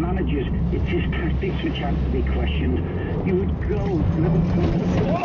managers. It's his tactics which have to be questioned. You would go...